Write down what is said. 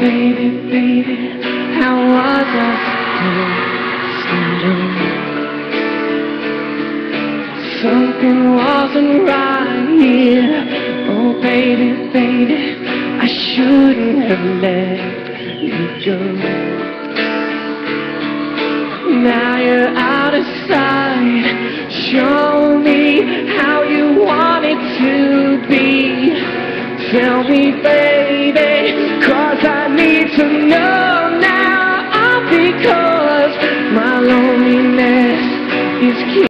Baby, how was I supposed to know? Something wasn't right here. Oh, baby, I shouldn't have let you go. Now you're out of sight. Show me how you want it to be. Tell me, baby, 'cause I need to know now, all because my loneliness is killing me.